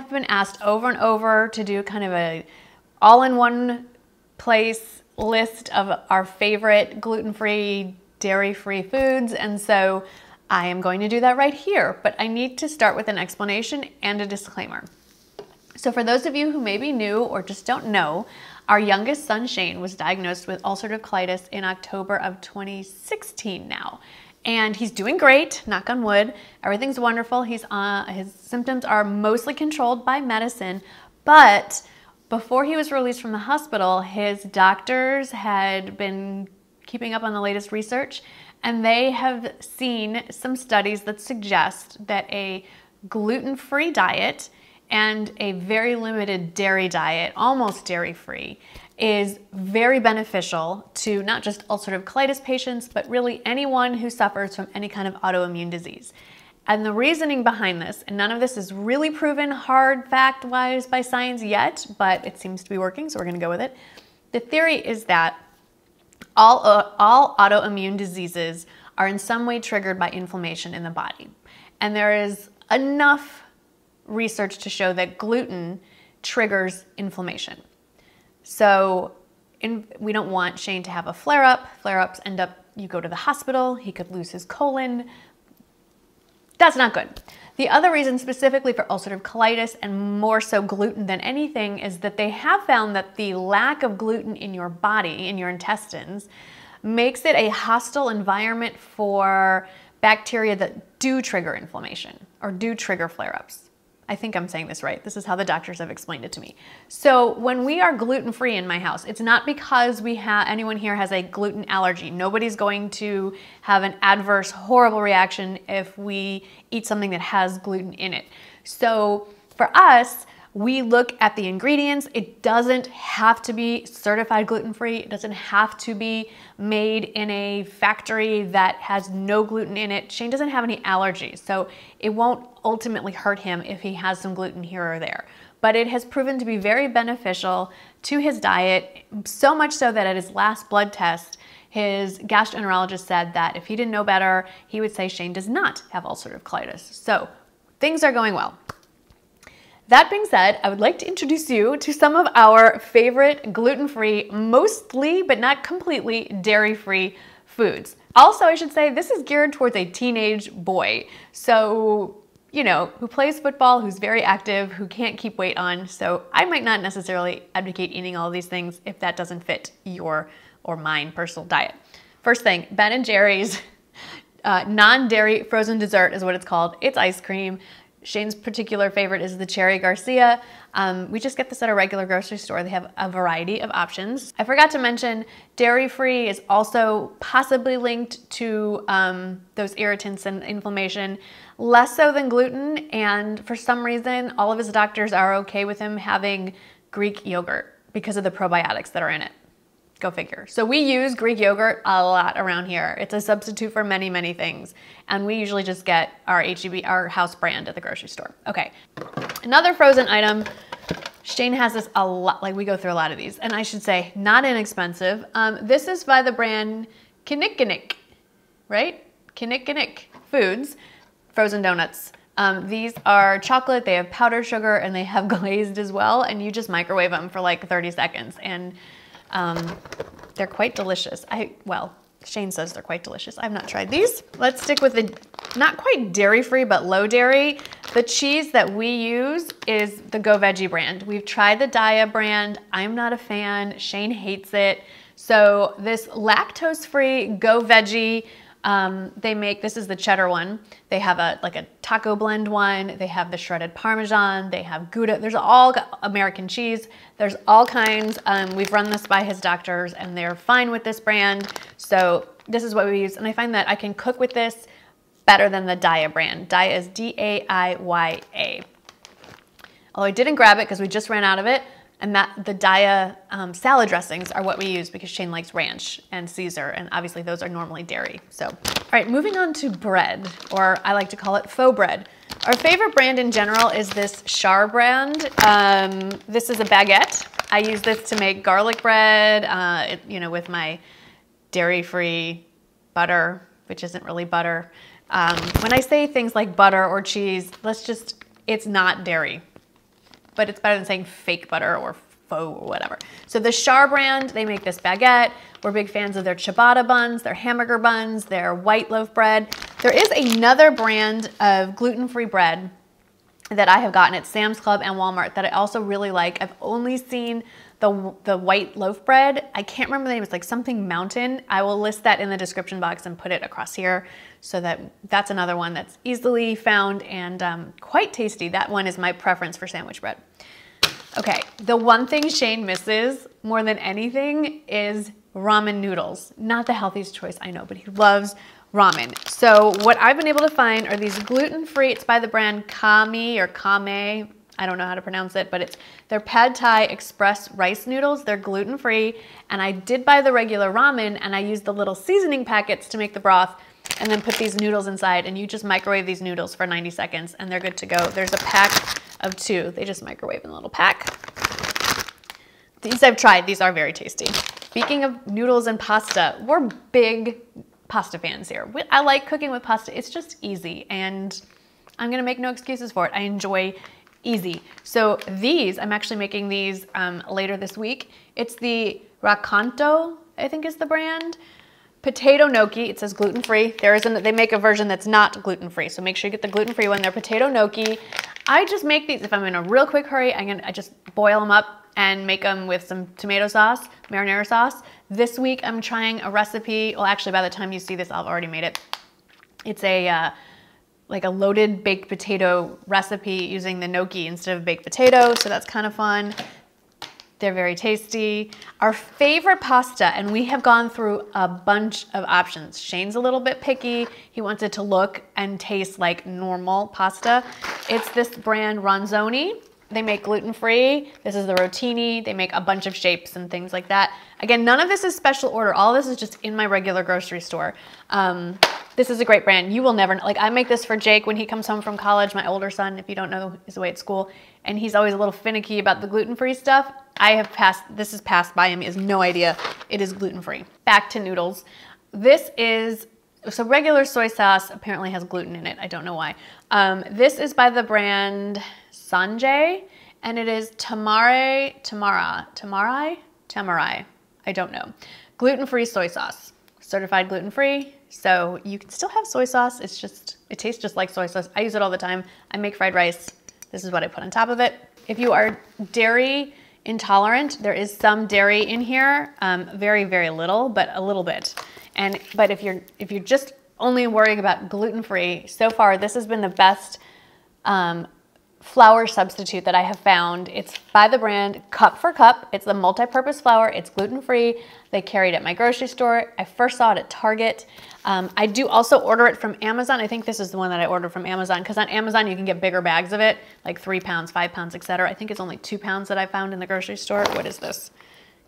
have been asked over and over to do kind of a all-in-one place list of our favorite gluten-free, dairy-free foods, and so I am going to do that right here, but I need to start with an explanation and a disclaimer. So for those of you who may be new or just don't know, our youngest son, Shane, was diagnosed with ulcerative colitis in October of 2016 now. And he's doing great, knock on wood. Everything's wonderful. He's his symptoms are mostly controlled by medicine, but before he was released from the hospital, his doctors had been keeping up on the latest research, and they have seen some studies that suggest that a gluten-free diet and a very limited dairy diet, almost dairy-free, is very beneficial to not just ulcerative colitis patients, but really anyone who suffers from any kind of autoimmune disease. And the reasoning behind this, and none of this is really proven hard fact-wise by science yet, but it seems to be working, so we're gonna go with it. The theory is that all autoimmune diseases are in some way triggered by inflammation in the body. And there is enough research to show that gluten triggers inflammation. So we don't want Shane to have a flare-up. Flare-ups end up, you go to the hospital, he could lose his colon. That's not good. The other reason specifically for ulcerative colitis and more so gluten than anything is that they have found that the lack of gluten in your body, in your intestines, makes it a hostile environment for bacteria that do trigger inflammation or do trigger flare-ups. I think I'm saying this right. This is how the doctors have explained it to me. So when we are gluten-free in my house, it's not because we have anyone here has a gluten allergy. Nobody's going to have an adverse, horrible reaction if we eat something that has gluten in it. So for us, we look at the ingredients. It doesn't have to be certified gluten-free. It doesn't have to be made in a factory that has no gluten in it. Shane doesn't have any allergies, so it won't ultimately hurt him if he has some gluten here or there. But it has proven to be very beneficial to his diet, so much so that at his last blood test, his gastroenterologist said that if he didn't know better, he would say Shane does not have ulcerative colitis. So things are going well. That being said, I would like to introduce you to some of our favorite gluten-free, mostly but not completely dairy-free foods. Also, I should say this is geared towards a teenage boy, so, you know, who plays football, who's very active, who can't keep weight on, so I might not necessarily advocate eating all these things if that doesn't fit your or mine personal diet. First thing, Ben and Jerry's non-dairy frozen dessert is what it's called. It's ice cream. Shane's particular favorite is the Cherry Garcia. We just get this at a regular grocery store. They have a variety of options. I forgot to mention dairy-free is also possibly linked to those irritants and inflammation, less so than gluten, and for some reason, all of his doctors are okay with him having Greek yogurt because of the probiotics that are in it. Go figure. So we use Greek yogurt a lot around here. It's a substitute for many, many things. And we usually just get our H-E-B, our house brand at the grocery store. Okay. Another frozen item. Shane has this a lot, like we go through a lot of these. And I should say, not inexpensive. This is by the brand Kinnickinnick, right? Kinnickinnick Foods, frozen donuts. These are chocolate, they have powdered sugar, and they have glazed as well. And you just microwave them for like 30 seconds. And they're quite delicious. Well, Shane says they're quite delicious. I've not tried these. Let's stick with the not quite dairy-free, but low dairy. The cheese that we use is the Go Veggie brand. We've tried the Daiya brand. I'm not a fan. Shane hates it. So this lactose-free Go Veggie, they make, this is the cheddar one. They have like a taco blend one. They have the shredded Parmesan. They have Gouda. There's all American cheese. There's all kinds. We've run this by his doctors and they're fine with this brand. So this is what we use. And I find that I can cook with this better than the Daiya brand. Daiya is D-A-I-Y-A. Although I didn't grab it because we just ran out of it. And the Daiya salad dressings are what we use because Shane likes ranch and Caesar, and obviously those are normally dairy. So, all right, moving on to bread, or I like to call it faux bread. Our favorite brand in general is this Schar brand. This is a baguette. I use this to make garlic bread, with my dairy-free butter, which isn't really butter. When I say things like butter or cheese, it's not dairy. but it's better than saying fake butter or faux or whatever. So the Schar brand, they make this baguette. We're big fans of their ciabatta buns, their hamburger buns, their white loaf bread. There is another brand of gluten-free bread that I have gotten at Sam's Club and Walmart that I also really like. I've only seen the white loaf bread. I can't remember the name, it's like something Mountain. I will list that in the description box and put it across here so that's another one that's easily found and quite tasty. That one is my preference for sandwich bread. Okay, the one thing Shane misses more than anything is ramen noodles. Not the healthiest choice, I know, but he loves ramen. So what I've been able to find are these gluten-free, it's by the brand Ka-Me or Ka-Me, I don't know how to pronounce it, but they're pad thai express rice noodles. They're gluten-free, and I did buy the regular ramen, and I used the little seasoning packets to make the broth, and then put these noodles inside, and you just microwave these noodles for 90 seconds, and they're good to go. There's a pack of 2. They just microwave in a little pack. These I've tried. These are very tasty. Speaking of noodles and pasta, we're big pasta fans here. I like cooking with pasta. It's just easy, and I'm gonna make no excuses for it. I enjoy easy. So these, I'm actually making these later this week. It's the Racconto, I think is the brand. Potato gnocchi, it says gluten-free. They make a version that's not gluten-free, so make sure you get the gluten-free one. They're potato gnocchi. I just make these, if I'm in a real quick hurry, I just boil them up and make them with some tomato sauce, marinara sauce. This week I'm trying a recipe, well actually by the time you see this, I've already made it. It's a like a loaded baked potato recipe using the gnocchi instead of baked potato, so that's kind of fun. They're very tasty. Our favorite pasta, and we have gone through a bunch of options. Shane's a little bit picky. He wants it to look and taste like normal pasta. It's this brand Ronzoni. They make gluten-free. This is the rotini. They make a bunch of shapes and things like that. Again, none of this is special order. All this is just in my regular grocery store. This is a great brand. You will never know. Like, I make this for Jake when he comes home from college, my older son, if you don't know, is away at school, and he's always a little finicky about the gluten-free stuff. This has passed by him. He has no idea it is gluten-free. Back to noodles. So regular soy sauce apparently has gluten in it. I don't know why. This is by the brand Sanj-e, and it is Tamari. I don't know. Gluten-free soy sauce. Certified gluten-free. So you can still have soy sauce. It tastes just like soy sauce. I use it all the time. I make fried rice. This is what I put on top of it. If you are dairy intolerant, there is some dairy in here. Very, very little, but a little bit. But if you're just only worrying about gluten-free, so far this has been the best flour substitute that I have found. It's by the brand Cup for Cup. It's the multi-purpose flour. It's gluten-free. They carry it at my grocery store. I first saw it at Target. I do also order it from Amazon. I think this is the one that I ordered from Amazon, because on Amazon you can get bigger bags of it, like 3 pounds, 5 pounds, etc. I think it's only 2 pounds that I found in the grocery store. What is this?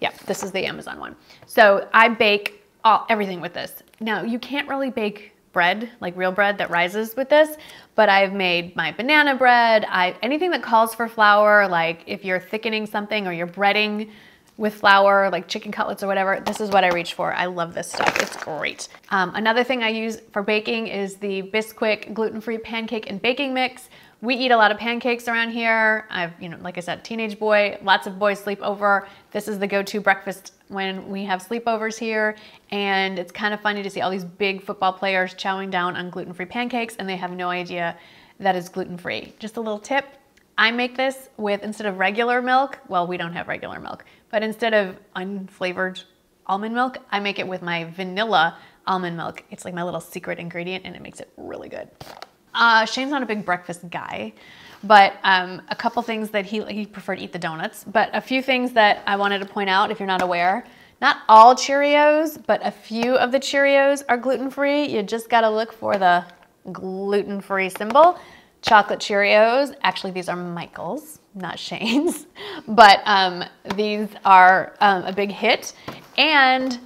Yeah, this is the Amazon one. So I bake everything with this. Now, you can't really bake bread, like real bread that rises with this, but I've made my banana bread, anything that calls for flour, like if you're thickening something or you're breading with flour, like chicken cutlets or whatever, this is what I reach for. I love this stuff, it's great. Another thing I use for baking is the Bisquick gluten-free pancake and baking mix. We eat a lot of pancakes around here. Like I said, teenage boy, lots of boys sleep over. This is the go-to breakfast when we have sleepovers here. And it's kind of funny to see all these big football players chowing down on gluten-free pancakes, and they have no idea that it's gluten-free. Just a little tip, I make this with, instead of regular milk, well, we don't have regular milk, but instead of unflavored almond milk, I make it with my vanilla almond milk. It's like my little secret ingredient, and it makes it really good. Shane's not a big breakfast guy, but a couple things that he preferred to eat the donuts, but a few things that I wanted to point out if you're not aware. Not all Cheerios, but a few of the Cheerios are gluten-free. You just gotta look for the gluten-free symbol. Chocolate Cheerios, actually these are Michael's, not Shane's, but these are a big hit. And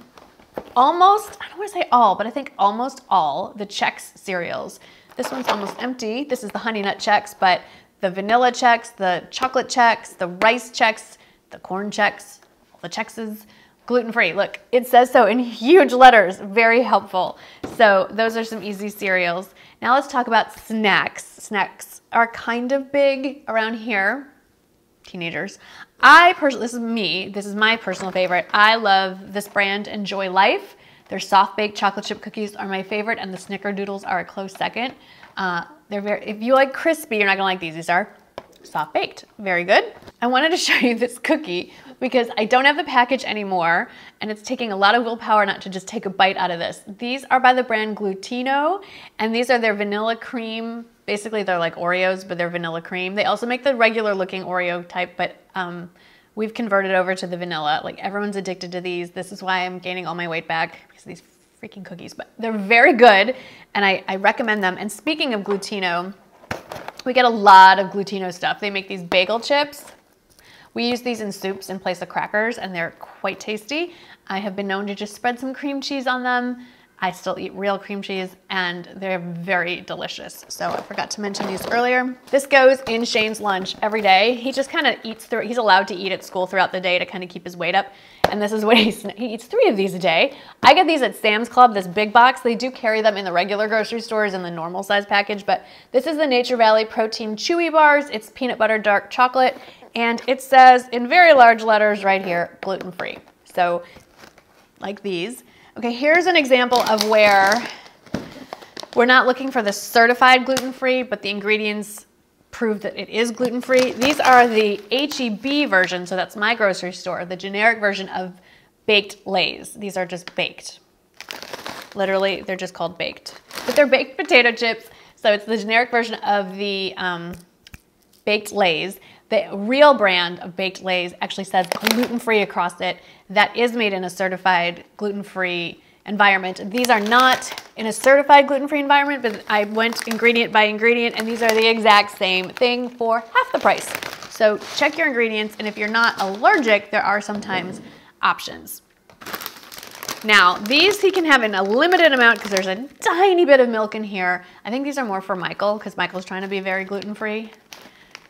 almost, I don't wanna say all, but I think almost all the Chex cereals. This one's almost empty. This is the honey nut Chex, but the vanilla Chex, the chocolate Chex, the rice Chex, the corn Chex, all the Chexes, gluten-free. Look, it says so in huge letters, very helpful. So those are some easy cereals. Now let's talk about snacks. Snacks are kind of big around here. teenagers. This is me, this is my personal favorite. I love this brand, Enjoy Life. Their soft-baked chocolate chip cookies are my favorite, and the snickerdoodles are a close second. If you like crispy, you're not gonna like these. These are soft-baked, very good. I wanted to show you this cookie because I don't have the package anymore, and it's taking a lot of willpower not to just take a bite out of this. These are by the brand Glutino, and these are their vanilla cream. Basically, they're like Oreos, but they're vanilla cream. They also make the regular-looking Oreo type, but we've converted over to the vanilla. Like, everyone's addicted to these. This is why I'm gaining all my weight back, because of these freaking cookies. But they're very good, and I recommend them. And speaking of Glutino, we get a lot of Glutino stuff. They make these bagel chips. We use these in soups in place of crackers, and they're quite tasty. I have been known to just spread some cream cheese on them. I still eat real cream cheese, and they're very delicious. So I forgot to mention these earlier. This goes in Shane's lunch every day. He just kind of eats through it. He's allowed to eat at school throughout the day to kind of keep his weight up. And this is what he eats 3 of these a day. I get these at Sam's Club, this big box. They do carry them in the regular grocery stores in the normal size package, but this is the Nature Valley Protein Chewy Bars. It's peanut butter, dark chocolate, and it says in very large letters right here, gluten-free. So like these. Okay, here's an example of where we're not looking for the certified gluten-free, but the ingredients prove that it is gluten-free. These are the HEB version, so that's my grocery store, the generic version of baked Lay's. These are just baked. Literally, they're just called baked. But they're baked potato chips, so it's the generic version of the baked Lay's. The real brand of baked Lay's actually says gluten-free across it. That is made in a certified gluten-free environment. These are not in a certified gluten-free environment, but I went ingredient by ingredient, and these are the exact same thing for half the price. So check your ingredients, and if you're not allergic, there are sometimes options. Now, these he can have in a limited amount because there's a tiny bit of milk in here. I think these are more for Michael because Michael's trying to be very gluten-free.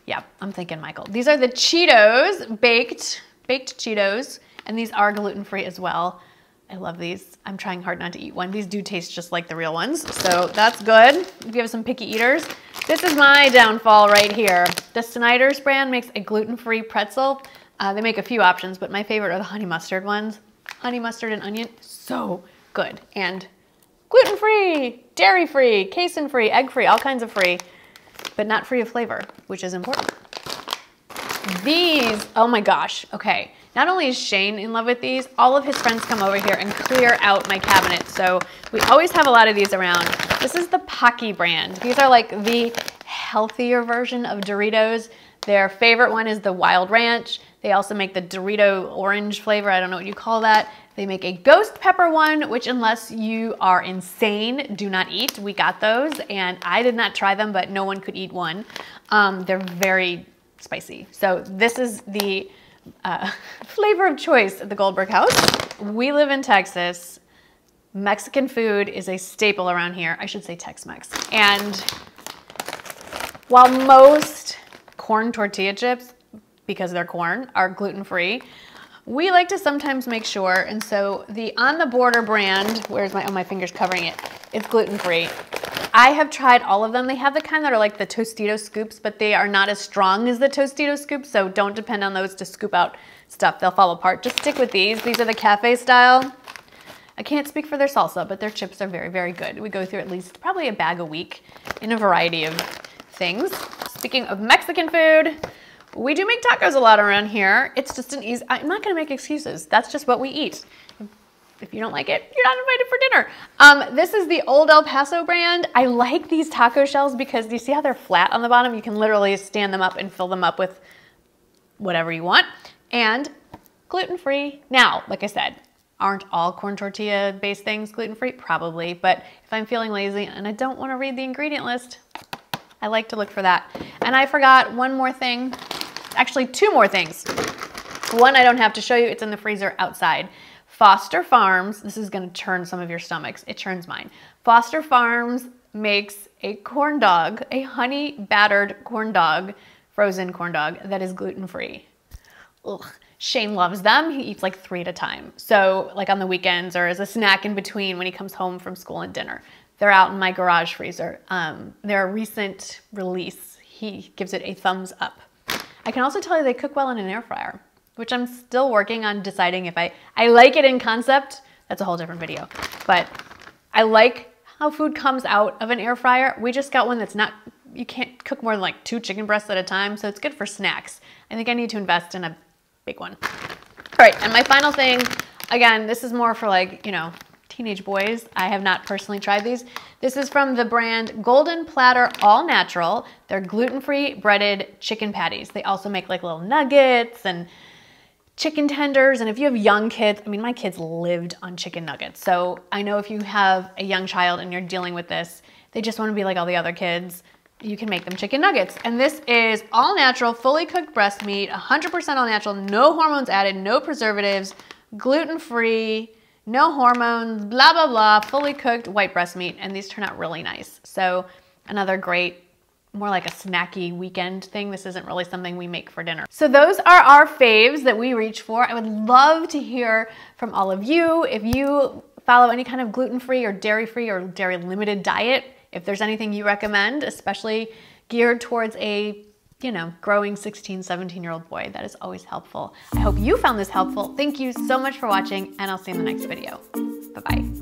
Yeah, I'm thinking Michael. These are the Cheetos, baked Cheetos, and these are gluten-free as well. I love these. I'm trying hard not to eat one. These do taste just like the real ones, so that's good. If you have some picky eaters. This is my downfall right here. The Snyder's brand makes a gluten-free pretzel. They make a few options, but my favorite are the honey mustard ones. Honey mustard and onion, so good. And gluten-free, dairy-free, casein-free, egg-free, all kinds of free, but not free of flavor, which is important. These, oh my gosh, okay. Not only is Shane in love with these, all of his friends come over here and clear out my cabinet, so we always have a lot of these around. This is the Pacqui brand. These are like the healthier version of Doritos. Their favorite one is the Wild Ranch. They also make the Dorito orange flavor, I don't know what you call that. They make a ghost pepper one, which unless you are insane, do not eat. We got those, and I did not try them, but no one could eat one. They're very spicy. So this is the flavor of choice at the Goldberg house. We live in Texas. Mexican food is a staple around here. I should say Tex-Mex. And while most corn tortilla chips, because they're corn, are gluten-free, we like to sometimes make sure, and so the On the Border brand, where's my, oh, my finger's covering it, it's gluten-free. I have tried all of them. They have the kind that are like the Tostito scoops, but they are not as strong as the Tostito scoops, so don't depend on those to scoop out stuff. They'll fall apart. Just stick with these. These are the cafe style. I can't speak for their salsa, but their chips are very, very good. We go through at least probably a bag a week in a variety of things. Speaking of Mexican food, we do make tacos a lot around here. It's just an easy, I'm not gonna make excuses. That's just what we eat. If you don't like it, you're not invited for dinner. This is the Old El Paso brand. I like these taco shells because you see how they're flat on the bottom? You can literally stand them up and fill them up with whatever you want. And gluten-free. Now, like I said, aren't all corn tortilla-based things gluten-free? Probably, but if I'm feeling lazy and I don't wanna read the ingredient list, I like to look for that. And I forgot one more thing. Actually, 2 more things. One I don't have to show you, it's in the freezer outside. Foster Farms, this is gonna turn some of your stomachs, it turns mine. Foster Farms makes a corn dog, a honey battered corn dog, frozen corn dog that is gluten-free. Ugh. Shane loves them, he eats like 3 at a time. So like on the weekends or as a snack in between when he comes home from school and dinner. They're out in my garage freezer. They're a recent release, he gives it a thumbs up. I can also tell you they cook well in an air fryer, which I'm still working on deciding if I like it in concept. That's a whole different video, but I like how food comes out of an air fryer. We just got one that's not, you can't cook more than like 2 chicken breasts at a time, so it's good for snacks. I think I need to invest in a big one. All right, and my final thing, again, this is more for like, you know, teenage boys. I have not personally tried these. This is from the brand Golden Platter All Natural. They're gluten-free breaded chicken patties. They also make like little nuggets and chicken tenders. And if you have young kids, I mean, my kids lived on chicken nuggets. So I know if you have a young child and you're dealing with this, they just want to be like all the other kids, you can make them chicken nuggets. And this is all natural, fully cooked breast meat, 100% all natural, no hormones added, no preservatives, gluten-free, no hormones, blah, blah, blah, fully cooked white breast meat. And these turn out really nice. So another great, more like a snacky weekend thing. This isn't really something we make for dinner. So those are our faves that we reach for. I would love to hear from all of you. If you follow any kind of gluten-free or dairy-free or dairy limited diet, if there's anything you recommend, especially geared towards a, you know, growing 16, 17-year-old boy, that is always helpful. I hope you found this helpful. Thank you so much for watching, and I'll see you in the next video. Bye-bye.